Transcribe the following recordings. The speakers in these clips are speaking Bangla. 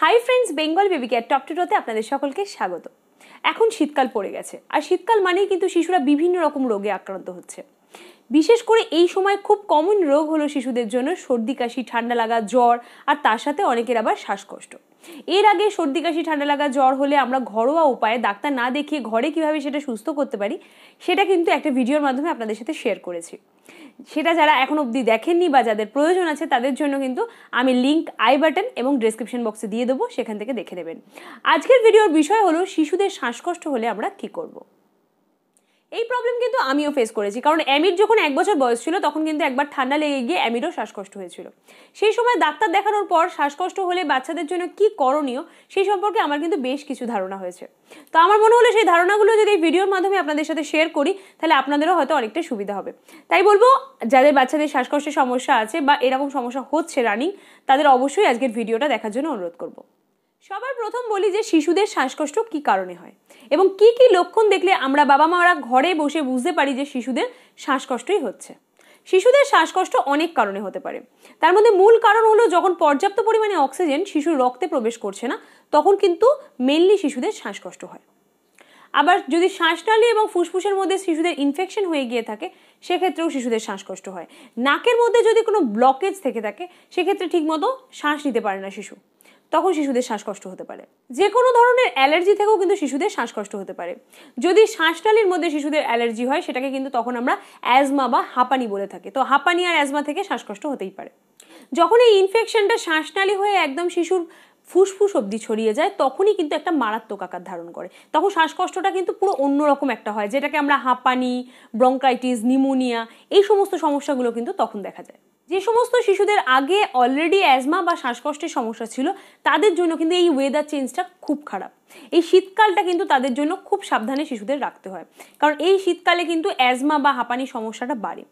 High friends Bengal baby care tub to टोते आपनादेर सकलके स्वागत। एखन शीतकाल पड़े गेछे आर शीतकाल मानेई किन्तु शिशुरा विभिन्न रकम रोगे आक्रांत होच्छे। विशेष करे एई समय खूब कमन रोग हलो शिशुदेर जोन्नो सर्दी काशी, ठंडा लागा, ज्वर आर तार साथे अनेकेर आबार श्वाসকষ্ট। एर आगे सर्दी काशी, ठंडा लागा, ज्वर होले आमरा घरोया उपाये डाक्तार ना देखिए घरे किभाबे सेटा सुस्थ करते पारी सेटा किन्तु एकटा भिडियोर माध्यमे आपनादेर साथे शेयर करेछि। সেটা যারা এখন অবধি দেখেননি বা যাদের প্রয়োজন আছে তাদের জন্য কিন্তু আমি লিংক আই বাটন এবং ডেসক্রিপশন বক্সে দিয়ে দেবো, সেখান থেকে দেখে নেবেন। আজকের ভিডিওর বিষয় হলো শিশুদের শ্বাসকষ্ট হলে আমরা কি করব। এই প্রবলেম কিন্তু আমিও ফেস করেছি, কারণ অ্যামির যখন এক বছর বয়স ছিল তখন কিন্তু একবার ঠান্ডা লেগে গিয়ে অ্যামিরও শ্বাসকষ্ট হয়েছিল। সেই সময় ডাক্তার দেখানোর পর শ্বাসকষ্ট হলে বাচ্চাদের জন্য কি করণীয় সেই সম্পর্কে আমার কিন্তু বেশ কিছু ধারণা হয়েছে। তো আমার মনে হলো সেই ধারণাগুলো যদি এই ভিডিওর মাধ্যমে আপনাদের সাথে শেয়ার করি তাহলে আপনাদেরও হয়তো অনেকটা সুবিধা হবে। তাই বলবো যাদের বাচ্চাদের শ্বাসকষ্টের সমস্যা আছে বা এরকম সমস্যা হচ্ছে রানিং, তাদের অবশ্যই আজকের ভিডিওটা দেখার জন্য অনুরোধ করবো। সবার প্রথম বলি যে শিশুদের শ্বাসকষ্ট কি কারণে হয় এবং কি কি লক্ষণ দেখলে আমরা বাবা মারা ঘরে বসে বুঝতে পারি যে শিশুদের শ্বাসকষ্টই হচ্ছে। শিশুদের শ্বাসকষ্ট অনেক কারণে হতে পারে, তার মধ্যে মূল কারণ হলো যখন পর্যাপ্ত পরিমাণে অক্সিজেন শিশুর রক্তে প্রবেশ করছে না তখন কিন্তু মেইনলি শিশুদের শ্বাসকষ্ট হয়। আবার যদি শ্বাসনালী এবং ফুসফুসের মধ্যে শিশুদের ইনফেকশন হয়ে গিয়ে থাকে সেক্ষেত্রেও শিশুদের শ্বাসকষ্ট হয়। নাকের মধ্যে যদি কোনো ব্লকেজ থেকে থাকে সেক্ষেত্রে ঠিকমতো শ্বাস নিতে পারে না শিশু, তখন শিশুদের শ্বাসকষ্ট হতে পারে। যে কোনো ধরনের অ্যালার্জি থেকেও কিন্তু শিশুদের শ্বাসকষ্ট হতে পারে। যদি শ্বাসনালীর মধ্যে শিশুদের অ্যালার্জি হয় সেটাকে কিন্তু তখন আমরা অ্যাজমা বা হাঁপানি বলে থাকি। তো হাঁপানি আর অ্যাজমা থেকে শ্বাসকষ্ট হতেই পারে। যখন এই ইনফেকশনটা শ্বাসনালী হয়ে একদম শিশুর ফুসফুস অবধি ছড়িয়ে যায় তখনই কিন্তু একটা মারাত্মক আকার ধারণ করে, তখন শ্বাসকষ্টটা কিন্তু পুরো অন্যরকম একটা হয়, যেটাকে আমরা হাঁপানি, ব্রঙ্কাইটিস, নিউমোনিয়া এই সমস্ত সমস্যাগুলো কিন্তু তখন দেখা যায়। যে সমস্ত শিশুদের আগে অলরেডি অ্যাজমা বা শ্বাসকষ্টের সমস্যা ছিল তাদের জন্য কিন্তু এই ওয়েদার চেঞ্জটা খুব খারাপ। এই শীতকালটা কিন্তু তাদের জন্য খুব সাবধানে শিশুদের রাখতে হয়, কারণ এই শীতকালে কিন্তু অ্যাজমা বা হাঁপানি সমস্যাটা বাড়ে।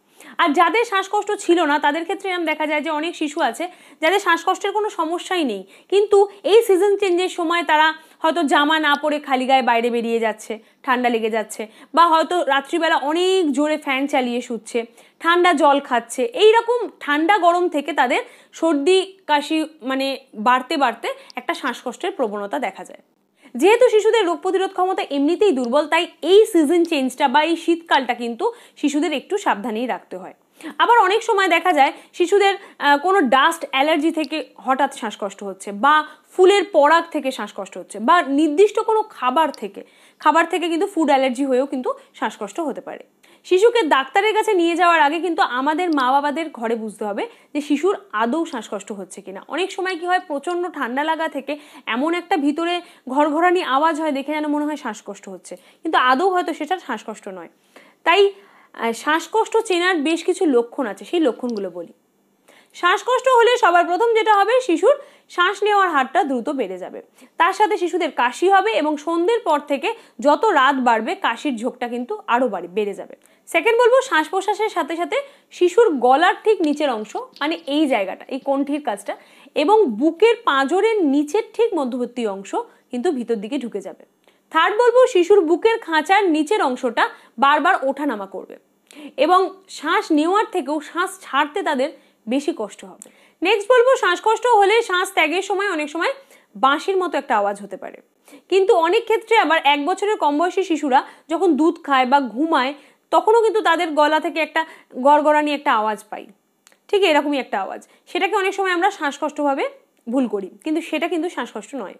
আর যাদের শ্বাসকষ্ট ছিল না তাদের ক্ষেত্রে এরকম দেখা যায় যে অনেক শিশু আছে যাদের শ্বাসকষ্টের কোনো সমস্যাই নেই, কিন্তু এই সিজন চেঞ্জের সময় তারা হয়তো জামা না পরে খালি গায়ে বাইরে বেরিয়ে যাচ্ছে, ঠান্ডা লেগে যাচ্ছে, বা হয়তো রাত্রিবেলা অনেক জোরে ফ্যান চালিয়ে শুচ্ছে, ঠান্ডা জল খাচ্ছে, এইরকম ঠান্ডা গরম থেকে তাদের সর্দি কাশি মানে বাড়তে বাড়তে একটা শ্বাসকষ্টের প্রবণতা দেখা যায়। যেহেতু শিশুদের রোগ প্রতিরোধ ক্ষমতা এমনিতেই দুর্বল তাই এই সিজন চেঞ্জটা বা এই শীতকালটা কিন্তু শিশুদের একটু সাবধানেই রাখতে হয়। আবার অনেক সময় দেখা যায় শিশুদের কোনো ডাস্ট অ্যালার্জি থেকে হঠাৎ শ্বাসকষ্ট হচ্ছে, বা ফুলের পরাগ থেকে শ্বাসকষ্ট হচ্ছে, বা নির্দিষ্ট কোনো খাবার থেকে কিন্তু ফুড অ্যালার্জি হয়েও কিন্তু শ্বাসকষ্ট হতে পারে। শিশুকে ডাক্তারের কাছে নিয়ে যাওয়ার আগে কিন্তু আমাদের মা বাবাদের ঘরে বুঝতে হবে যে শিশুর আদৌ শ্বাসকষ্ট হচ্ছে কিনা। অনেক সময় কি হয় প্রচণ্ড ঠান্ডা লাগা থেকে এমন একটা ভিতরে ঘরঘরানি আওয়াজ হয় দেখে যেন মনে হয় শ্বাসকষ্ট হচ্ছে, কিন্তু আদৌ হয়তো সেটা শ্বাসকষ্ট নয়। তাই শ্বাসকষ্ট চেনার বেশ কিছু লক্ষণ আছে, সেই লক্ষণগুলো বলি। শ্বাসকষ্ট হলে সবার প্রথম যেটা হবে শিশুর শ্বাস নেওয়ার হারটা দ্রুত বেড়ে যাবে, তার সাথে শিশুদের কাশি হবে এবং সন্ধ্যের পর থেকে যত রাত বাড়বে কাশির ঝোঁকটা কিন্তু আরও বেড়ে যাবে। সেকেন্ড বলবো শ্বাস প্রশ্বাসের সাথে সাথে শিশুর গলার ঠিক নিচের অংশ মানে এই জায়গাটা, এই কণ্ঠির কাছটা এবং বুকের পাঁজরের নিচের ঠিক মধ্যবর্তী অংশ কিন্তু ভিতর দিকে ঢুকে যাবে। থার্ড বলবো শিশুর বুকের খাঁচার নিচের অংশটা বারবার ওঠানামা করবে এবং শ্বাস নেওয়ার থেকেও শ্বাস ছাড়তে তাদের বেশি কষ্ট হবে। নেক্সট বলবো শ্বাসকষ্ট হলে শ্বাস ত্যাগের সময় অনেক সময় বাঁশির মতো একটা আওয়াজ হতে পারে, কিন্তু অনেক ক্ষেত্রে আবার এক বছরের কম বয়সী শিশুরা যখন দুধ খায় বা ঘুমায় তখনও কিন্তু তাদের গলা থেকে একটা গড়গড়ানি একটা আওয়াজ পাই, ঠিক এরকমই একটা আওয়াজ, সেটাকে অনেক সময় আমরা শ্বাসকষ্টভাবে ভুল করি, কিন্তু সেটা কিন্তু শ্বাসকষ্ট নয়।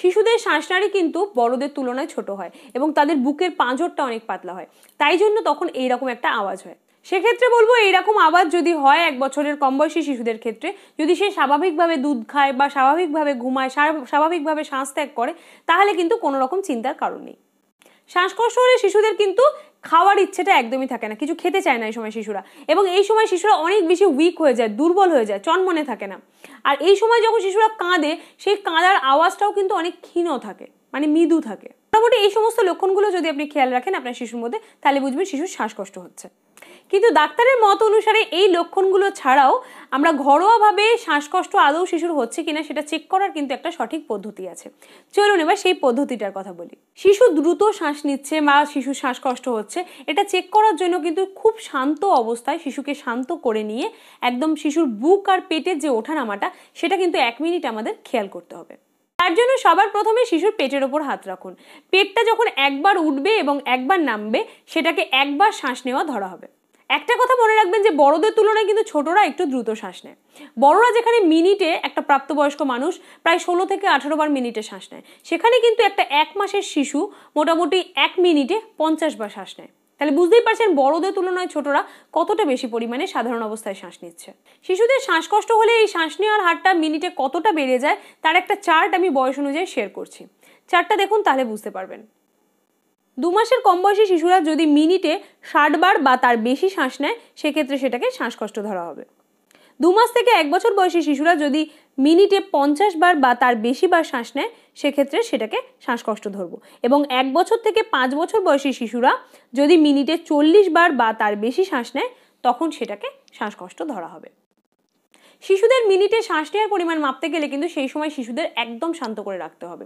শিশুদের শ্বাসনালী কিন্তু বড়দের তুলনায় ছোট হয় এবং তাদের বুকের পাঁজরটা অনেক পাতলা হয়, তাই জন্য তখন এইরকম একটা আওয়াজ হয়। সেক্ষেত্রে বলবো এইরকম আওয়াজ যদি হয় এক বছরের কম বয়সী শিশুদের ক্ষেত্রে, যদি সে স্বাভাবিকভাবে দুধ খায় বা স্বাভাবিকভাবে ঘুমায়, স্বাভাবিকভাবে শ্বাস ত্যাগ করে, তাহলে কিন্তু কোনো রকম চিন্তার কারণ নেই। শ্বাসকষ্ট হলে শিশুদের কিন্তু খাওয়ার ইচ্ছেটা একদমই থাকে না, কিছু খেতে চায় না এই সময় শিশুরা, এবং এই সময় শিশুরা অনেক বেশি উইক হয়ে যায়, দুর্বল হয়ে যায়, চনমনে থাকে না। আর এই সময় যখন শিশুরা কাঁদে সেই কাঁদার আওয়াজটাও কিন্তু অনেক ক্ষীণ থাকে, মানে মৃদু থাকে। মোটামুটি এই সমস্ত লক্ষণগুলো যদি আপনি খেয়াল রাখেন আপনার শিশুর মধ্যে তাহলে বুঝবেন শিশুর শ্বাসকষ্ট হচ্ছে। কিন্তু ডাক্তারের মত অনুসারে এই লক্ষণগুলো ছাড়াও আমরা ঘরোয়াভাবে শ্বাসকষ্ট আদৌ শিশুর হচ্ছে কিনা সেটা চেক করার কিন্তু একটা সঠিক পদ্ধতি আছে। চলুন এবার সেই পদ্ধতিটার কথা বলি। শিশু দ্রুত শ্বাস নিচ্ছে বা শিশুর শ্বাসকষ্ট হচ্ছে এটা চেক করার জন্য কিন্তু খুব শান্ত অবস্থায় শিশুকে শান্ত করে নিয়ে একদম শিশুর বুক আর পেটের যে ওঠানামাটা সেটা কিন্তু 1 মিনিট আমাদের খেয়াল করতে হবে। তার জন্য সবার প্রথমে শিশুর পেটের উপর হাত রাখুন। পেটটা যখন একবার উঠবে এবং একবার নামবে সেটাকে একবার শ্বাস নেওয়া ধরা হবে। একটা কথা মনে রাখবেন যে বড়দের তুলনায় কিন্তু ছোটরা একটু দ্রুত শ্বাস নেয়। বড়রা যেখানে মিনিটে একটা প্রাপ্তবয়স্ক মানুষ প্রায় 16 থেকে 18 বার মিনিটে শ্বাস নেয়, সেখানে কিন্তু একটা 1 মাসের শিশু মোটামুটি 1 মিনিটে 50 বার শ্বাস নেয়। তাহলে বুঝতেই পারছেন বড়দের তুলনায় ছোটরা কতটা বেশি পরিমাণে সাধারণ অবস্থায় শ্বাস নিচ্ছে। শিশুদের শ্বাসকষ্ট হলে এই শ্বাস নেওয়ার হারটা মিনিটে কতটা বেড়ে যায় তার একটা চার্ট আমি বয়স অনুযায়ী শেয়ার করছি। চার্টটা দেখুন তাহলে বুঝতে পারবেন। 2 মাসের কম বয়সী শিশুরা যদি মিনিটে 60 বার বা তার বেশি শ্বাস নেয় সেক্ষেত্রে সেটাকে শ্বাসকষ্ট ধরা হবে। 2 মাস থেকে 1 বছর বয়সী শিশুরা যদি মিনিটে 50 বার বা তার বেশি বার শ্বাস নেয় সেক্ষেত্রে সেটাকে শ্বাসকষ্ট ধরবো। এবং 1 বছর থেকে 5 বছর বয়সী শিশুরা যদি মিনিটে 40 বার বা তার বেশি শ্বাস নেয় তখন সেটাকে শ্বাসকষ্ট ধরা হবে। শিশুদের মিনিটে শ্বাস নেওয়ার পরিমাণ মাপতে গেলে কিন্তু সেই সময় শিশুদের একদম শান্ত করে রাখতে হবে।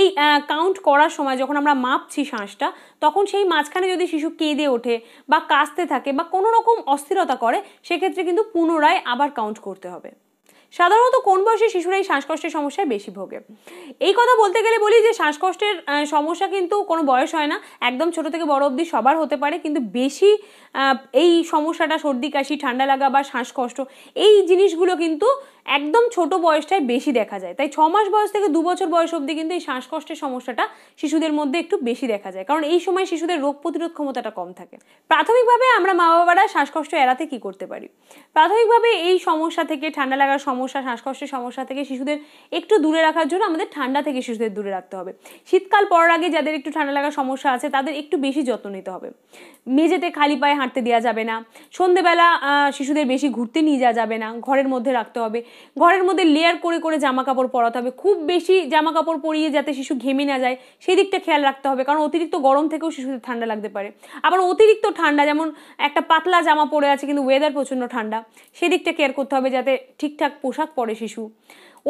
এই কাউন্ট করার সময় যখন আমরা মাপছি শ্বাসটা তখন সেই মাঝখানে যদি শিশু কেঁদে ওঠে বা কাঁচতে থাকে বা কোনো রকম অস্থিরতা করে সেক্ষেত্রে কিন্তু পুনরায় আবার কাউন্ট করতে হবে। সাধারণত কোন বয়সে শিশুরা এই শ্বাসকষ্টের সমস্যায় বেশি ভোগে? এই কথা বলতে গেলে বলি যে শ্বাসকষ্টের সমস্যা কিন্তু কোনো বয়স হয় না, একদম ছোট থেকে বড় অবধি সবার হতে পারে, কিন্তু বেশি এই সমস্যাটা সর্দি কাশি ঠান্ডা লাগা বা শ্বাসকষ্ট এই জিনিসগুলো কিন্তু একদম ছোট বয়সটায় বেশি দেখা যায়। তাই 6 মাস বয়স থেকে 2 বছর বয়স অবধি কিন্তু এই শ্বাসকষ্টের সমস্যাটা শিশুদের মধ্যে একটু বেশি দেখা যায়, কারণ এই সময় শিশুদের রোগ প্রতিরোধ ক্ষমতাটা কম থাকে। প্রাথমিকভাবে আমরা মা বাবারা শ্বাসকষ্ট এড়াতে কি করতে পারি? প্রাথমিকভাবে এই সমস্যা থেকে ঠান্ডা লাগার সমস্যা শ্বাসকষ্টের সমস্যা থেকে শিশুদের একটু দূরে রাখার জন্য আমাদের ঠান্ডা থেকে শিশুদের দূরে রাখতে হবে। শীতকাল পড়ার আগে যাদের একটু ঠান্ডা লাগার সমস্যা আছে তাদের একটু বেশি যত্ন নিতে হবে। মেঝেতে খালি পায়ে হাঁটতে দেওয়া যাবে না, সন্ধ্যেবেলা শিশুদের বেশি ঘুরতে নিয়ে যাওয়া যাবে না, ঘরের মধ্যে রাখতে হবে। ঘরের মধ্যে লেয়ার করে করে জামা কাপড় পরাতে হবে, খুব বেশি জামা কাপড় পরিয়ে যাতে শিশু ঘেমে না যায় সেই দিকটা খেয়াল রাখতে হবে, কারণ অতিরিক্ত গরম থেকেও শিশুদের ঠান্ডা লাগতে পারে। আবার অতিরিক্ত ঠান্ডা যেমন একটা পাতলা জামা পরে আছে কিন্তু ওয়েদার প্রচণ্ড ঠান্ডা, সেই দিকটা কেয়ার করতে হবে যাতে ঠিকঠাক পোশাক পরে শিশু।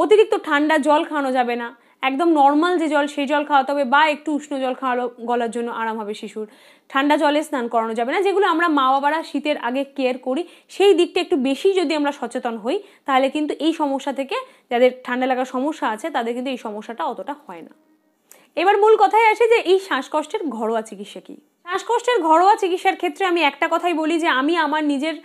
অতিরিক্ত ঠান্ডা জল খাওয়ানো যাবে না, একদম নর্মাল যে জল সেই জল খাওয়াতে হবে বা একটু উষ্ণ জল খাওয়ানো গলার জন্য আরাম হবে শিশুর। ঠান্ডা জলে স্নান করানো যাবে না, যেগুলো আমরা মা বাবারা শীতের আগে কেয়ার করি সেই দিকটা একটু বেশি যদি আমরা সচেতন হই তাহলে কিন্তু এই সমস্যা থেকে যাদের ঠান্ডা লাগার সমস্যা আছে তাদের কিন্তু এই সমস্যাটা অতটা হয় না। এবার মূল কথায় আসে যে এই শ্বাসকষ্টের ঘরোয়া চিকিৎসা কী। শ্বাসকষ্টের ঘরোয়া চিকিৎসার ক্ষেত্রে আমি একটা কথাই বলি যে আমি আমার নিজের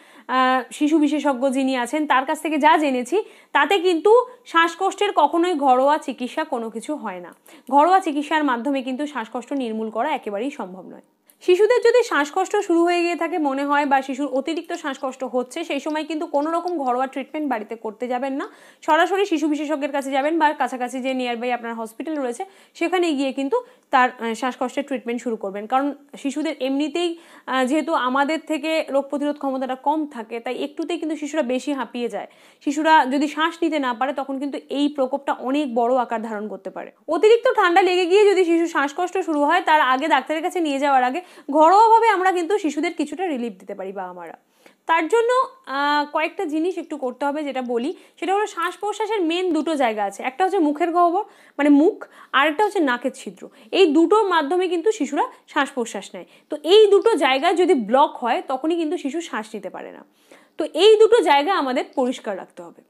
শিশু বিশেষজ্ঞ যিনি আছেন তার কাছ থেকে যা জেনেছি তাতে কিন্তু শ্বাসকষ্টের কখনোই ঘরোয়া চিকিৎসা কোনো কিছু হয় না। ঘরোয়া চিকিৎসার মাধ্যমে কিন্তু শ্বাসকষ্ট নির্মূল করা একেবারেই সম্ভব নয়। শিশুদের যদি শ্বাসকষ্ট শুরু হয়ে গিয়ে থাকে মনে হয় বা শিশুর অতিরিক্ত শ্বাসকষ্ট হচ্ছে সেই সময় কিন্তু কোনো রকম ঘরোয়া ট্রিটমেন্ট বাড়িতে করতে যাবেন না, সরাসরি শিশু বিশেষজ্ঞের কাছে যাবেন বা কাছাকাছি যে নিয়ারবাই আপনার হসপিটাল রয়েছে সেখানে গিয়ে কিন্তু তার শ্বাসকষ্টের ট্রিটমেন্ট শুরু করবেন। কারণ শিশুদের এমনিতেই যেহেতু আমাদের থেকে রোগ প্রতিরোধ ক্ষমতাটা কম থাকে তাই একটুতেই কিন্তু শিশুরা বেশি হাঁপিয়ে যায়। শিশুরা যদি শ্বাস নিতে না পারে তখন কিন্তু এই প্রকোপটা অনেক বড় আকার ধারণ করতে পারে। অতিরিক্ত ঠান্ডা লেগে গিয়ে যদি শিশুর শ্বাসকষ্ট শুরু হয় তার আগে ডাক্তারের কাছে নিয়ে যাওয়ার আগে ঘরোয়াভাবে আমরা কিন্তু শিশুদের কিছুটা রিলিফ দিতে পারি বা আমরা তার জন্য কয়েকটা জিনিস একটু করতে হবে। যেটা বলি সেটা হলো শ্বাস প্রশ্বাসের মেন দুটো জায়গা আছে, একটা হচ্ছে মুখের গহ্বর মানে মুখ আর একটা হচ্ছে নাকের ছিদ্র। এই দুটোর মাধ্যমে কিন্তু শিশুরা শ্বাস প্রশ্বাস নেয়, তো এই দুটো জায়গা যদি ব্লক হয় তখনই কিন্তু শিশু শ্বাস নিতে পারে না। তো এই দুটো জায়গা আমাদের পরিষ্কার রাখতে হবে।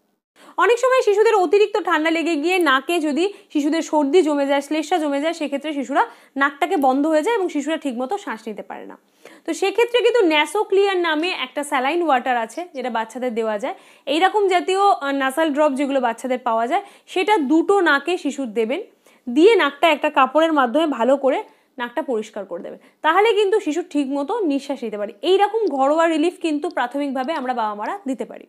অনেক সময় শিশুদের অতিরিক্ত ঠান্ডা লেগে গিয়ে নাকে যদি শিশুদের সর্দি জমে যায় শ্লেষ্মা জমে যায় সেক্ষেত্রে শিশুরা নাকটাকে বন্ধ হয়ে যায় এবং শিশুরা ঠিকমতো শ্বাস নিতে পারে না। তো সেক্ষেত্রে কিন্তু নাসোক্লিয়ার নামে একটা স্যালাইন ওয়াটার আছে যেটা বাচ্চাদের দেওয়া যায়, এইরকম জাতীয় নাসাল ড্রপ যেগুলো বাচ্চাদের পাওয়া যায় সেটা 2টো নাকে শিশুর দেবেন, দিয়ে নাকটা একটা কাপড়ের মাধ্যমে ভালো করে নাকটা পরিষ্কার করে দেবেন, তাহলে কিন্তু শিশু ঠিকমতো নিঃশ্বাস নিতে পারে। এইরকম ঘরোয়া রিলিফ কিন্তু প্রাথমিকভাবে আমরা বাবা মারা দিতে পারি।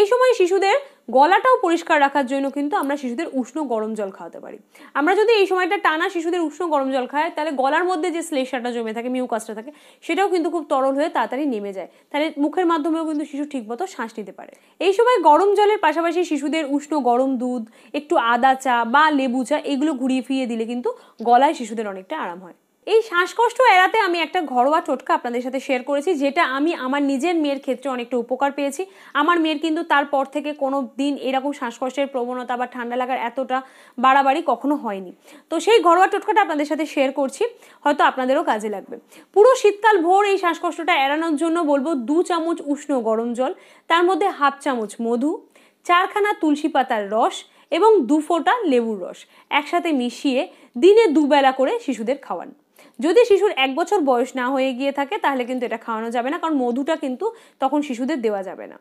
এই সময় শিশুদের গলাটাও পরিষ্কার রাখার জন্য কিন্তু আমরা শিশুদের উষ্ণ গরম জল খাওয়াতে পারি। আমরা যদি এই সময়টা টানা শিশুদের উষ্ণ গরম জল খাই তাহলে গলার মধ্যে যে শ্লেষ্মাটা জমে থাকে মিউকাসটা থাকে সেটাও কিন্তু খুব তরল হয়ে তাড়াতাড়ি নেমে যায়, তাহলে মুখের মাধ্যমেও কিন্তু শিশু ঠিকমতো শ্বাস নিতে পারে। এই সময় গরম জলের পাশাপাশি শিশুদের উষ্ণ গরম দুধ একটু আদা চা বা লেবু চা এগুলো ঘুরিয়ে ফিরিয়ে দিলে কিন্তু গলায় শিশুদের অনেকটা আরাম হয়। এই শ্বাসকষ্ট এড়াতে আমি একটা ঘরোয়া টোটকা আপনাদের সাথে শেয়ার করেছি যেটা আমি আমার নিজের মেয়ের ক্ষেত্রে অনেকটা উপকার পেয়েছি। আমার মেয়ের কিন্তু তারপর থেকে কোনো দিন এরকম শ্বাসকষ্টের প্রবণতা বা ঠান্ডা লাগার এতটা বাড়াবাড়ি কখনো হয়নি। তো সেই ঘরোয়া টোটকাটা আপনাদের সাথে শেয়ার করছি, হয়তো আপনাদেরও কাজে লাগবে। পুরো শীতকাল ভোর এই শ্বাসকষ্টটা এড়ানোর জন্য বলবো 2 চামচ উষ্ণ গরম জল, তার মধ্যে 1/2 চামচ মধু, 4খানা তুলসী পাতার রস एवं दो फोटा लेबुर रस एकसाथे मिशिए दिने दुबेला करे शिशुदेर खावान। यदि शिशुर एक बछर बयस ना हये गिये थाके ताहले किन्तु एटा खावानो जाबे ना, कारण मधुटा किन्तु तखन शिशुदेर देवा जाबे ना।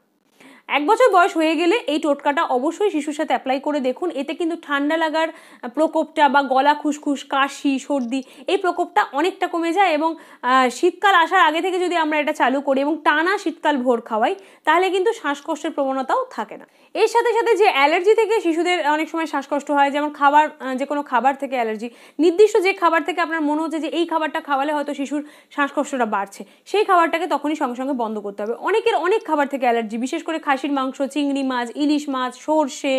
एक बछर बयस हये गेले एई टोटकाटा अवश्यई शिशुर साथे अप्लाई करे देखुन, एते किन्तु ठंडा लागार प्रकोपटा बा गला खुशखुश काशी सर्दी एई प्रकोपटा अनेकटा कमे जाय एबं शीतकाल आसार आगे थेके जोदि आमरा एटा चालू करी एबं टाना शीतकाल भोर खावाई ताहले किन्तु श्वाসকষ্টের प्रवणताओ थाके ना। एर साथे साथे जे অ্যালার্জি थेके शिशुदेर अनेक समय श्वाসকষ্ট हय, जेमन खाबार जेकोनो खाबार थेके অ্যালার্জি, निर्दिष्ट जे खाबार थेके आपनार मने हच्छे जे एई खाबारटा खावाले हयतो शिशुर श्वाসকষ্টটা बाड़छे सेई खाबारटाके तखनई संगे संगे बन्ध करते हबे। अनेकेर अनेक खाबार थेके অ্যালার্জি, विशेष करे খাসির মাংস চিংড়ি মাছ ইলিশ মাছ সরষে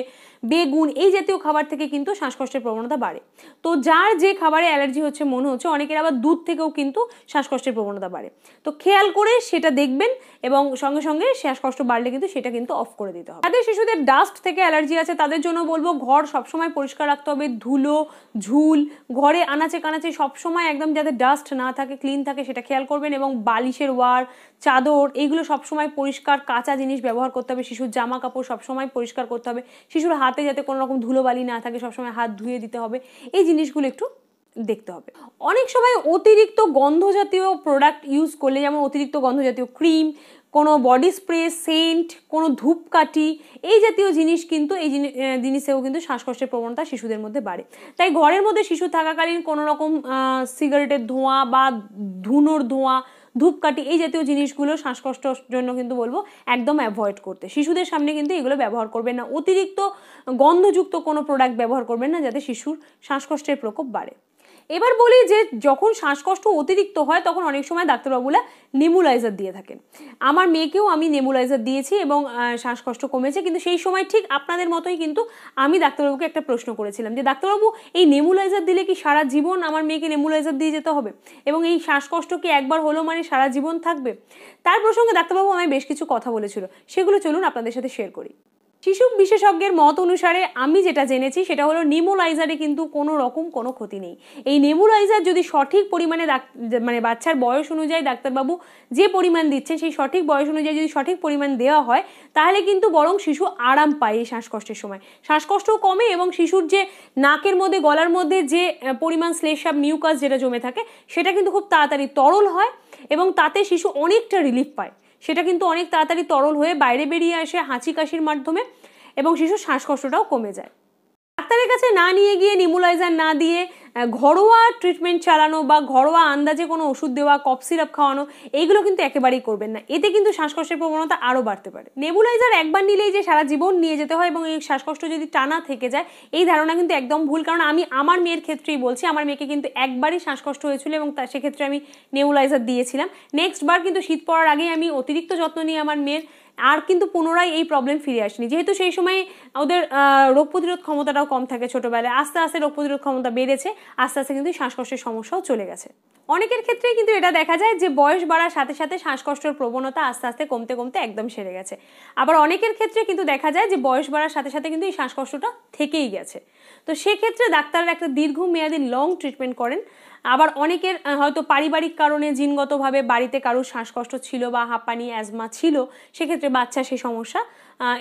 বেগুন এই জাতীয় খাবার থেকে কিন্তু শ্বাসকষ্টের প্রবণতা বাড়ে। তো যার যে খাবারে অ্যালার্জি হচ্ছে মনে হচ্ছে অনেকের আবার দুধ থেকেও কিন্তু শ্বাসকষ্টের প্রবণতা বাড়ে। তো খেয়াল করে সেটা দেখবেন এবং সঙ্গে সঙ্গে শ্বাসকষ্ট বাড়লে কিন্তু সেটা কিন্তু অফ করে দিতে হবে। যাদের শিশুদের ডাস্ট থেকে অ্যালার্জি আছে তাদের জন্য বলবো ঘর সবসময় পরিষ্কার রাখতে হবে, ধুলো ঝুল ঘরে আনাচে কানাচে সবসময় একদম যাতে ডাস্ট না থাকে ক্লিন থাকে সেটা খেয়াল করবেন এবং বালিশের ওয়ার চাদর এইগুলো সবসময় পরিষ্কার কাঁচা জিনিস ব্যবহার করতে হবে। শিশুর জামা কাপড় সবসময় পরিষ্কার করতে হবে, শিশুর হাত হাতে যাতে কোনো রকম ধুলোবালি না থাকে সব সময় হাত ধুয়ে দিতে হবে, এই জিনিসগুলো একটু দেখতে হবে। অনেক সময় অতিরিক্ত গন্ধজাতীয় প্রোডাক্ট ইউজ করলে যেমন অতিরিক্ত গন্ধজাতীয় ক্রিম কোনো বডি স্প্রে সেন্ট কোনো ধূপকাঠি এই জাতীয় জিনিস কিন্তু এই জিনিসেও কিন্তু শ্বাসকষ্টের প্রবণতা শিশুদের মধ্যে বাড়ে। তাই ঘরের মধ্যে শিশু থাকাকালীন কোনো রকম সিগারেটের ধোঁয়া বা ধুনোর ধোঁয়া ধূপকাঠি এই জাতীয় জিনিসগুলো শ্বাসকষ্টের জন্য কিন্তু বলবো একদম অ্যাভয়েড করতে। শিশুদের সামনে কিন্তু এগুলো ব্যবহার করবেন না, অতিরিক্ত গন্ধযুক্ত কোনো প্রোডাক্ট ব্যবহার করবেন না যাতে শিশুর শ্বাসকষ্টের প্রকোপ বাড়ে। এবার বলি যে যখন শ্বাসকষ্ট অতিরিক্ত হয় তখন অনেক সময় ডাক্তারবাবুরা নেবুলাইজার দিয়ে থাকেন। আমার মেয়েকেও আমি নেবুলাইজার দিয়েছি এবং শ্বাসকষ্ট কমেছে, কিন্তু সেই সময় ঠিক আপনাদের মতোই কিন্তু আমি ডাক্তারবাবুকে একটা প্রশ্ন করেছিলাম যে ডাক্তারবাবু এই নেবুলাইজার দিলে কি সারা জীবন আমার মেয়েকে নেবুলাইজার দিয়ে যেতে হবে এবং এই শ্বাসকষ্ট কি একবার হলো মানে সারা জীবন থাকবে? তার প্রসঙ্গে ডাক্তারবাবু আমায় বেশ কিছু কথা বলেছিল, সেগুলো চলুন আপনাদের সাথে শেয়ার করি। শিশু বিশেষজ্ঞের মত অনুসারে আমি যেটা জেনেছি সেটা হলো নেবুলাইজারে কিন্তু কোনো রকম কোনো ক্ষতি নেই। এই নেবুলাইজার যদি সঠিক পরিমাণে মানে বাচ্চার বয়স অনুযায়ী ডাক্তারবাবু যে পরিমাণ দিচ্ছেন সেই সঠিক বয়স অনুযায়ী যদি সঠিক পরিমাণ দেওয়া হয় তাহলে কিন্তু বরং শিশু আরাম পায় এই শ্বাসকষ্টের সময়, শ্বাসকষ্টও কমে এবং শিশুর যে নাকের মধ্যে গলার মধ্যে যে পরিমাণ শ্লেষ্মাব মিউকাস যেটা জমে থাকে সেটা কিন্তু খুব তাড়াতাড়ি তরল হয় এবং তাতে শিশু অনেকটা রিলিফ পায়। সেটা কিন্তু অনেক তাড়াতাড়ি তরল হয়ে বাইরে বেরিয়ে আসে হাঁচি কাশির মাধ্যমে এবং শিশুর শ্বাসকষ্টটাও কমে যায়। ডাক্তারের কাছে না নিয়ে গিয়ে নেবুলাইজার না দিয়ে ঘরোয়া ট্রিটমেন্ট চালানো বা ঘরোয়া আন্দাজে কোনো ওষুধ দেওয়া কফ সিরাপ খাওয়ানো এইগুলো কিন্তু একেবারেই করবেন না, এতে কিন্তু শ্বাসকষ্টের প্রবণতা আরও বাড়তে পারে। নেবুলাইজার একবার নিলেই যে সারা জীবন নিয়ে যেতে হয় এবং এই শ্বাসকষ্ট যদি টানা থেকে যায় এই ধারণা কিন্তু একদম ভুল, কারণ আমি আমার মেয়ের ক্ষেত্রেই বলছি। আমার মেয়েকে কিন্তু একবারই শ্বাসকষ্ট হয়েছিল এবং তার সেক্ষেত্রে আমি নেবুলাইজার দিয়েছিলাম। নেক্সট বার কিন্তু শীত পড়ার আগেই আমি অতিরিক্ত যত্ন নিয়ে আমার মেয়ের আর কিন্তু পুনরায় এই প্রবলেম ফিরে আসেনি, যেহেতু সেই সময় ওদের রোগ প্রতিরোধ ক্ষমতাটাও কম থাকে ছোটোবেলায়, আস্তে আস্তে রোগ প্রতিরোধ ক্ষমতা বেড়েছে, আস্তে আস্তে কিন্তু শ্বাসকষ্টের সমস্যাও চলে গেছে। অনেকের ক্ষেত্রে কিন্তু এটা দেখা যায় যে বয়স বাড়ার সাথে সাথে শ্বাসকষ্টের প্রবণতা আস্তে আস্তে কমতে কমতে একদম সেরে গেছে, আবার অনেকের ক্ষেত্রে কিন্তু দেখা যায় যে বয়স বাড়ার সাথে সাথে কিন্তু এই শ্বাসকষ্টটা থেকেই গেছে। তো সেক্ষেত্রে ডাক্তাররা একটা দীর্ঘমেয়াদী লং ট্রিটমেন্ট করেন। আবার অনেকের হয়তো পারিবারিক কারণে জিনগতভাবে বাড়িতে কারোর শ্বাসকষ্ট ছিল বা হাঁপানি অ্যাজমা ছিল, সেক্ষেত্রে বাচ্চা সেই সমস্যা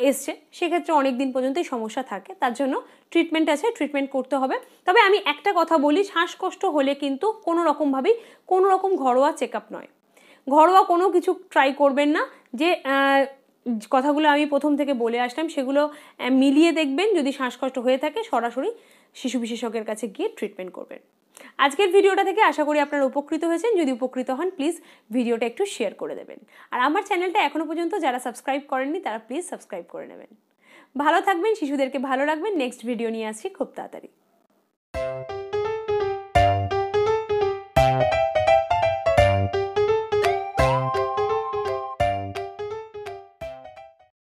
এসছে, সেক্ষেত্রে অনেক দিন পর্যন্ত এই সমস্যা থাকে, তার জন্য ট্রিটমেন্ট আছে, ট্রিটমেন্ট করতে হবে। তবে আমি একটা কথা বলি, শ্বাসকষ্ট হলে কিন্তু কোনো রকমভাবেই কোনো রকম ঘরোয়া চেক আপ নয়, ঘরোয়া কোনো কিছু ট্রাই করবেন না। যে কথাগুলো আমি প্রথম থেকে বলে আসলাম সেগুলো মিলিয়ে দেখবেন, যদি শ্বাসকষ্ট হয়ে থাকে সরাসরি শিশু বিশেষজ্ঞের কাছে গিয়ে ট্রিটমেন্ট করবেন। আজকের ভিডিওটা থেকে আশা করি আপনারা উপকৃত হয়েছেন, যদি উপকৃত হন প্লিজ ভিডিওটা একটু শেয়ার করে দেবেন আর আমার চ্যানেলটা এখনো পর্যন্ত যারা সাবস্ক্রাইব করেননি তারা প্লিজ সাবস্ক্রাইব করে নেবেন। ভালো থাকবেন, শিশুদেরকে ভালো রাখবেন। নেক্সট ভিডিও নিয়ে আসছি খুব তাড়াতাড়ি।